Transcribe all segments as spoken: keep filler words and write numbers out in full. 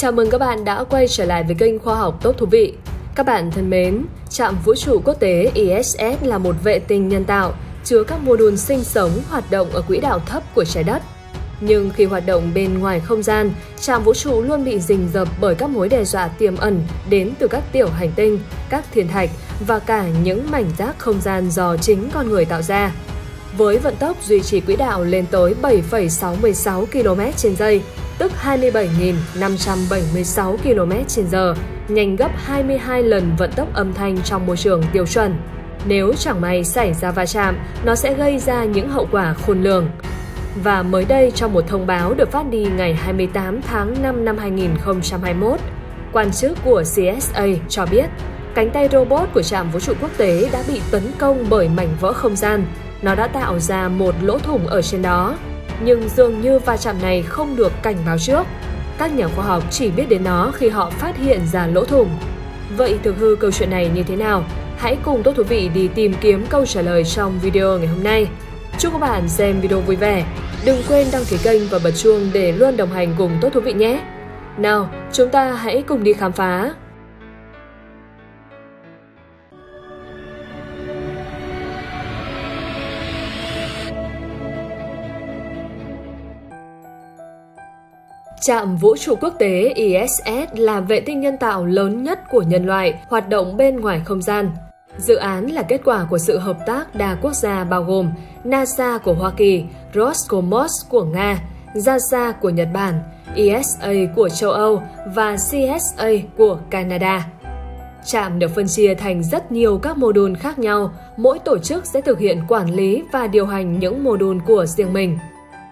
Chào mừng các bạn đã quay trở lại với kênh Khoa học Tốt Thú Vị. Các bạn thân mến, trạm vũ trụ quốc tế I S S là một vệ tinh nhân tạo chứa các mô đun sinh sống hoạt động ở quỹ đạo thấp của trái đất. Nhưng khi hoạt động bên ngoài không gian, trạm vũ trụ luôn bị rình rập bởi các mối đe dọa tiềm ẩn đến từ các tiểu hành tinh, các thiên thạch và cả những mảnh rác không gian do chính con người tạo ra. Với vận tốc duy trì quỹ đạo lên tới bảy phẩy sáu sáu ki lô mét trên giây, tức hai mươi bảy nghìn năm trăm bảy mươi sáu ki lô mét trên giờ, nhanh gấp hai mươi hai lần vận tốc âm thanh trong môi trường tiêu chuẩn. Nếu chẳng may xảy ra va chạm, nó sẽ gây ra những hậu quả khôn lường. Và mới đây, trong một thông báo được phát đi ngày hai mươi tám tháng năm năm hai nghìn không trăm hai mươi mốt, quan chức của C S A cho biết cánh tay robot của trạm vũ trụ quốc tế đã bị tấn công bởi mảnh vỡ không gian. Nó đã tạo ra một lỗ thủng ở trên đó, nhưng dường như va chạm này không được cảnh báo trước. Các nhà khoa học chỉ biết đến nó khi họ phát hiện ra lỗ thủng. Vậy thực hư câu chuyện này như thế nào? Hãy cùng Tốt Thú Vị đi tìm kiếm câu trả lời trong video ngày hôm nay. Chúc các bạn xem video vui vẻ. Đừng quên đăng ký kênh và bật chuông để luôn đồng hành cùng Tốt Thú Vị nhé. Nào, chúng ta hãy cùng đi khám phá. Trạm vũ trụ quốc tế I S S là vệ tinh nhân tạo lớn nhất của nhân loại hoạt động bên ngoài không gian. Dự án là kết quả của sự hợp tác đa quốc gia bao gồm NASA của Hoa Kỳ, Roscosmos của Nga, JAXA của Nhật Bản, E S A của châu Âu và C S A của Canada. Trạm được phân chia thành rất nhiều các mô đun khác nhau, mỗi tổ chức sẽ thực hiện quản lý và điều hành những mô đun của riêng mình.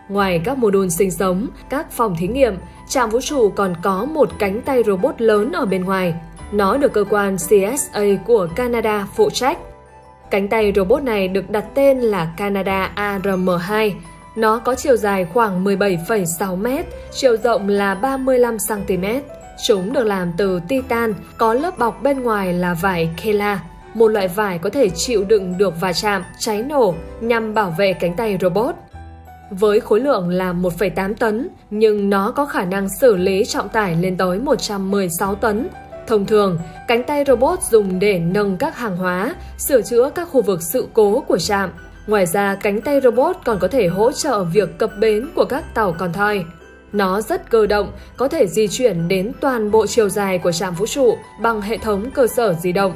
Ngoài các mô đun sinh sống, các phòng thí nghiệm, trạm vũ trụ còn có một cánh tay robot lớn ở bên ngoài. Nó được cơ quan C S A của Canada phụ trách. Cánh tay robot này được đặt tên là Canadarm hai. Nó có chiều dài khoảng mười bảy phẩy sáu mét, chiều rộng là ba mươi lăm xăng ti mét. Chúng được làm từ titan, có lớp bọc bên ngoài là vải Kevlar, một loại vải có thể chịu đựng được va chạm, cháy nổ nhằm bảo vệ cánh tay robot. Với khối lượng là một phẩy tám tấn, nhưng nó có khả năng xử lý trọng tải lên tới một trăm mười sáu tấn. Thông thường, cánh tay robot dùng để nâng các hàng hóa, sửa chữa các khu vực sự cố của trạm. Ngoài ra, cánh tay robot còn có thể hỗ trợ việc cập bến của các tàu con thoi. Nó rất cơ động, có thể di chuyển đến toàn bộ chiều dài của trạm vũ trụ bằng hệ thống cơ sở di động.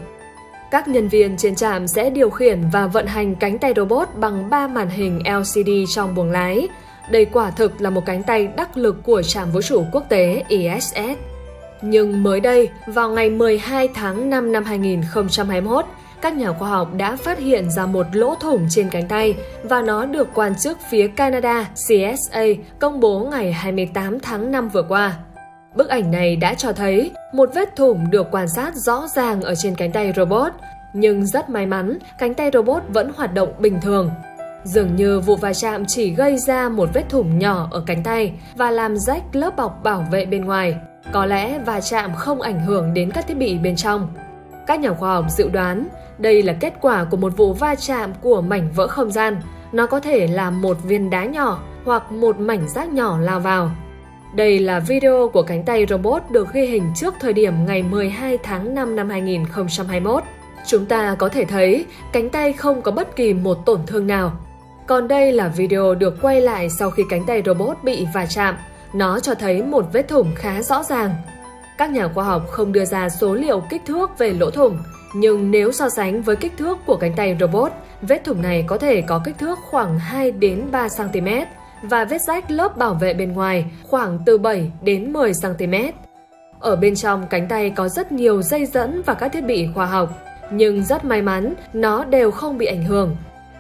Các nhân viên trên trạm sẽ điều khiển và vận hành cánh tay robot bằng ba màn hình L C D trong buồng lái. Đây quả thực là một cánh tay đắc lực của trạm vũ trụ quốc tế I S S. Nhưng mới đây, vào ngày mười hai tháng năm năm hai nghìn không trăm hai mươi mốt, các nhà khoa học đã phát hiện ra một lỗ thủng trên cánh tay và nó được quan chức phía Canada C S A công bố ngày hai mươi tám tháng năm vừa qua. Bức ảnh này đã cho thấy một vết thủng được quan sát rõ ràng ở trên cánh tay robot, nhưng rất may mắn, cánh tay robot vẫn hoạt động bình thường. Dường như vụ va chạm chỉ gây ra một vết thủng nhỏ ở cánh tay và làm rách lớp bọc bảo vệ bên ngoài. Có lẽ va chạm không ảnh hưởng đến các thiết bị bên trong. Các nhà khoa học dự đoán đây là kết quả của một vụ va chạm của mảnh vỡ không gian. Nó có thể là một viên đá nhỏ hoặc một mảnh rác nhỏ lao vào. Đây là video của cánh tay robot được ghi hình trước thời điểm ngày mười hai tháng năm năm hai nghìn không trăm hai mươi mốt. Chúng ta có thể thấy cánh tay không có bất kỳ một tổn thương nào. Còn đây là video được quay lại sau khi cánh tay robot bị va chạm. Nó cho thấy một vết thủng khá rõ ràng. Các nhà khoa học không đưa ra số liệu kích thước về lỗ thủng, nhưng nếu so sánh với kích thước của cánh tay robot, vết thủng này có thể có kích thước khoảng hai đến ba xăng ti mét. Và vết rách lớp bảo vệ bên ngoài khoảng từ bảy đến mười xăng ti mét. Ở bên trong cánh tay có rất nhiều dây dẫn và các thiết bị khoa học, nhưng rất may mắn nó đều không bị ảnh hưởng.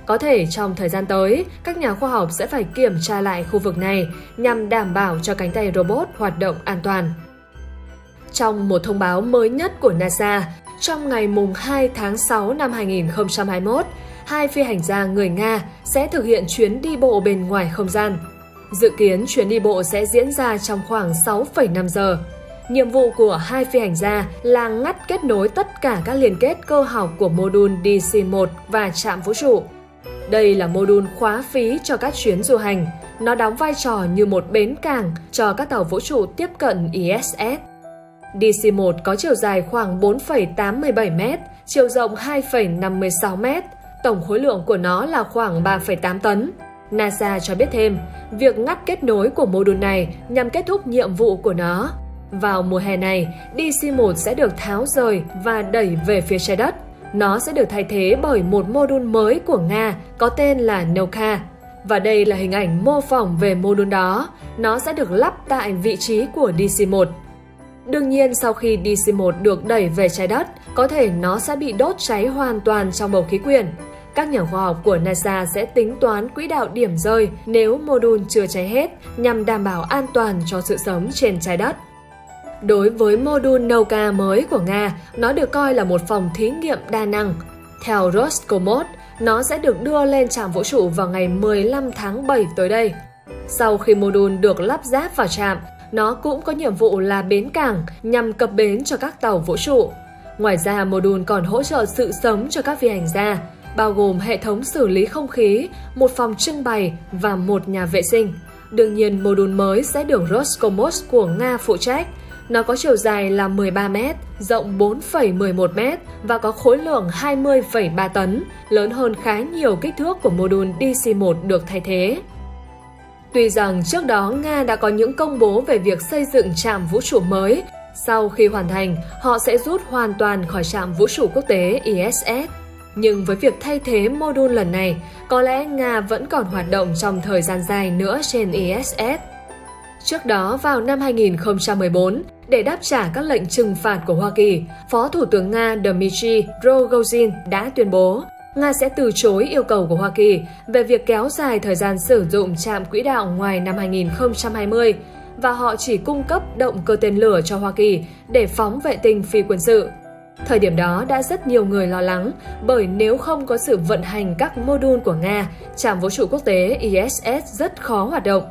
Có thể trong thời gian tới, các nhà khoa học sẽ phải kiểm tra lại khu vực này nhằm đảm bảo cho cánh tay robot hoạt động an toàn. Trong một thông báo mới nhất của NASA, trong ngày hai tháng sáu năm hai nghìn không trăm hai mươi mốt, hai phi hành gia người Nga sẽ thực hiện chuyến đi bộ bên ngoài không gian. Dự kiến chuyến đi bộ sẽ diễn ra trong khoảng sáu phẩy năm giờ. Nhiệm vụ của hai phi hành gia là ngắt kết nối tất cả các liên kết cơ học của mô đun D C một và trạm vũ trụ. Đây là mô đun khóa phí cho các chuyến du hành. Nó đóng vai trò như một bến cảng cho các tàu vũ trụ tiếp cận I S S. D C một có chiều dài khoảng bốn phẩy tám mươi bảy mét, chiều rộng hai phẩy năm mươi sáu mét, tổng khối lượng của nó là khoảng ba phẩy tám tấn. NASA cho biết thêm, việc ngắt kết nối của mô đun này nhằm kết thúc nhiệm vụ của nó. Vào mùa hè này, D C một sẽ được tháo rời và đẩy về phía trái đất. Nó sẽ được thay thế bởi một mô đun mới của Nga có tên là Nauka. Và đây là hình ảnh mô phỏng về mô đun đó. Nó sẽ được lắp tại vị trí của D C một. Đương nhiên, sau khi D C một được đẩy về trái đất, có thể nó sẽ bị đốt cháy hoàn toàn trong bầu khí quyển. Các nhà khoa học của NASA sẽ tính toán quỹ đạo điểm rơi nếu mô đun chưa cháy hết nhằm đảm bảo an toàn cho sự sống trên trái đất. Đối với mô đun Nauka mới của Nga, nó được coi là một phòng thí nghiệm đa năng. Theo Roscosmos, nó sẽ được đưa lên trạm vũ trụ vào ngày mười lăm tháng bảy tới đây. Sau khi mô đun được lắp ráp vào trạm, nó cũng có nhiệm vụ là bến cảng nhằm cập bến cho các tàu vũ trụ. Ngoài ra, mô đun còn hỗ trợ sự sống cho các phi hành gia, bao gồm hệ thống xử lý không khí, một phòng trưng bày và một nhà vệ sinh. Đương nhiên, mô đun mới sẽ được Roscosmos của Nga phụ trách. Nó có chiều dài là mười ba mét, rộng bốn phẩy mười một mét và có khối lượng hai mươi phẩy ba tấn, lớn hơn khá nhiều kích thước của mô đun D C một được thay thế. Tuy rằng trước đó Nga đã có những công bố về việc xây dựng trạm vũ trụ mới, sau khi hoàn thành, họ sẽ rút hoàn toàn khỏi trạm vũ trụ quốc tế I S S. Nhưng với việc thay thế mô đun lần này, có lẽ Nga vẫn còn hoạt động trong thời gian dài nữa trên I S S. Trước đó, vào năm hai nghìn không trăm mười bốn, để đáp trả các lệnh trừng phạt của Hoa Kỳ, Phó Thủ tướng Nga Dmitry Rogozin đã tuyên bố Nga sẽ từ chối yêu cầu của Hoa Kỳ về việc kéo dài thời gian sử dụng trạm quỹ đạo ngoài năm hai nghìn không trăm hai mươi và họ chỉ cung cấp động cơ tên lửa cho Hoa Kỳ để phóng vệ tinh phi quân sự. Thời điểm đó đã rất nhiều người lo lắng bởi nếu không có sự vận hành các mô đun của Nga, trạm vũ trụ quốc tế I S S rất khó hoạt động.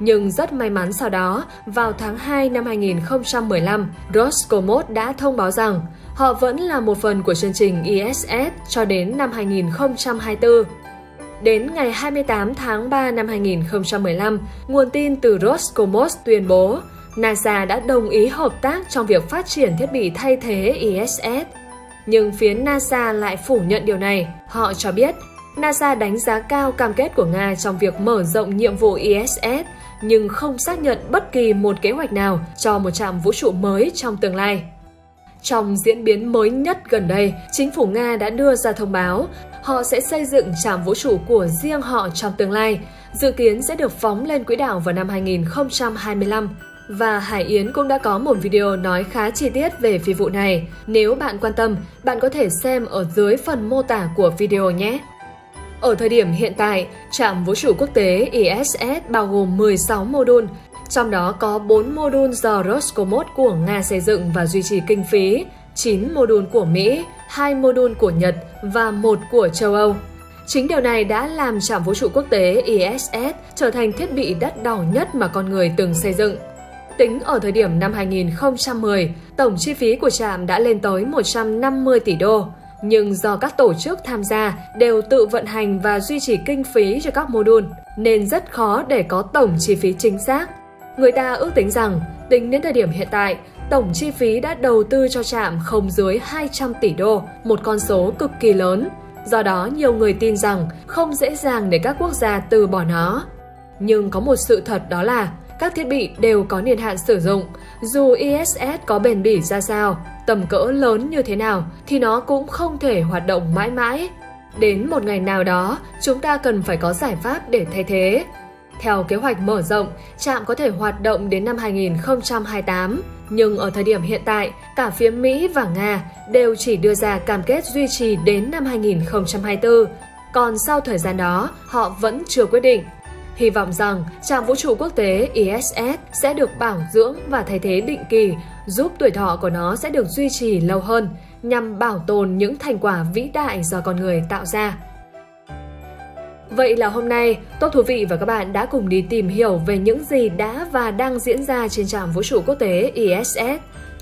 Nhưng rất may mắn sau đó, vào tháng hai năm hai nghìn không trăm mười lăm, Roscosmos đã thông báo rằng họ vẫn là một phần của chương trình I S S cho đến năm hai nghìn không trăm hai mươi tư. Đến ngày hai mươi tám tháng ba năm hai nghìn không trăm mười lăm, nguồn tin từ Roscosmos tuyên bố NASA đã đồng ý hợp tác trong việc phát triển thiết bị thay thế I S S. Nhưng phía NASA lại phủ nhận điều này. Họ cho biết, NASA đánh giá cao cam kết của Nga trong việc mở rộng nhiệm vụ I S S, nhưng không xác nhận bất kỳ một kế hoạch nào cho một trạm vũ trụ mới trong tương lai. Trong diễn biến mới nhất gần đây, chính phủ Nga đã đưa ra thông báo họ sẽ xây dựng trạm vũ trụ của riêng họ trong tương lai, dự kiến sẽ được phóng lên quỹ đạo vào năm hai nghìn không trăm hai mươi lăm. Và Hải Yến cũng đã có một video nói khá chi tiết về phi vụ này. Nếu bạn quan tâm, bạn có thể xem ở dưới phần mô tả của video nhé! Ở thời điểm hiện tại, trạm vũ trụ quốc tế I S S bao gồm mười sáu mô đun, trong đó có bốn mô đun do Roscosmos của Nga xây dựng và duy trì kinh phí, chín mô đun của Mỹ, hai mô đun của Nhật và một của châu Âu. Chính điều này đã làm trạm vũ trụ quốc tế I S S trở thành thiết bị đắt đỏ nhất mà con người từng xây dựng. Tính ở thời điểm năm hai nghìn không trăm mười, tổng chi phí của trạm đã lên tới một trăm năm mươi tỷ đô. Nhưng do các tổ chức tham gia đều tự vận hành và duy trì kinh phí cho các mô đun, nên rất khó để có tổng chi phí chính xác. Người ta ước tính rằng, tính đến thời điểm hiện tại, tổng chi phí đã đầu tư cho trạm không dưới hai trăm tỷ đô, một con số cực kỳ lớn. Do đó, nhiều người tin rằng không dễ dàng để các quốc gia từ bỏ nó. Nhưng có một sự thật đó là, các thiết bị đều có niên hạn sử dụng. Dù I S S có bền bỉ ra sao, tầm cỡ lớn như thế nào thì nó cũng không thể hoạt động mãi mãi. Đến một ngày nào đó, chúng ta cần phải có giải pháp để thay thế. Theo kế hoạch mở rộng, trạm có thể hoạt động đến năm hai nghìn không trăm hai mươi tám. Nhưng ở thời điểm hiện tại, cả phía Mỹ và Nga đều chỉ đưa ra cam kết duy trì đến năm hai nghìn không trăm hai mươi tư. Còn sau thời gian đó, họ vẫn chưa quyết định. Hy vọng rằng trạm vũ trụ quốc tế I S S sẽ được bảo dưỡng và thay thế định kỳ, giúp tuổi thọ của nó sẽ được duy trì lâu hơn, nhằm bảo tồn những thành quả vĩ đại do con người tạo ra. Vậy là hôm nay, Top Thú Vị và các bạn đã cùng đi tìm hiểu về những gì đã và đang diễn ra trên trạm vũ trụ quốc tế I S S.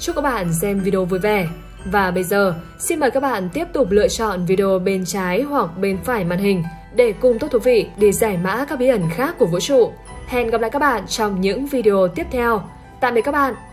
Chúc các bạn xem video vui vẻ! Và bây giờ, xin mời các bạn tiếp tục lựa chọn video bên trái hoặc bên phải màn hình để cùng Top Thú Vị đi giải mã các bí ẩn khác của vũ trụ. Hẹn gặp lại các bạn trong những video tiếp theo. Tạm biệt các bạn!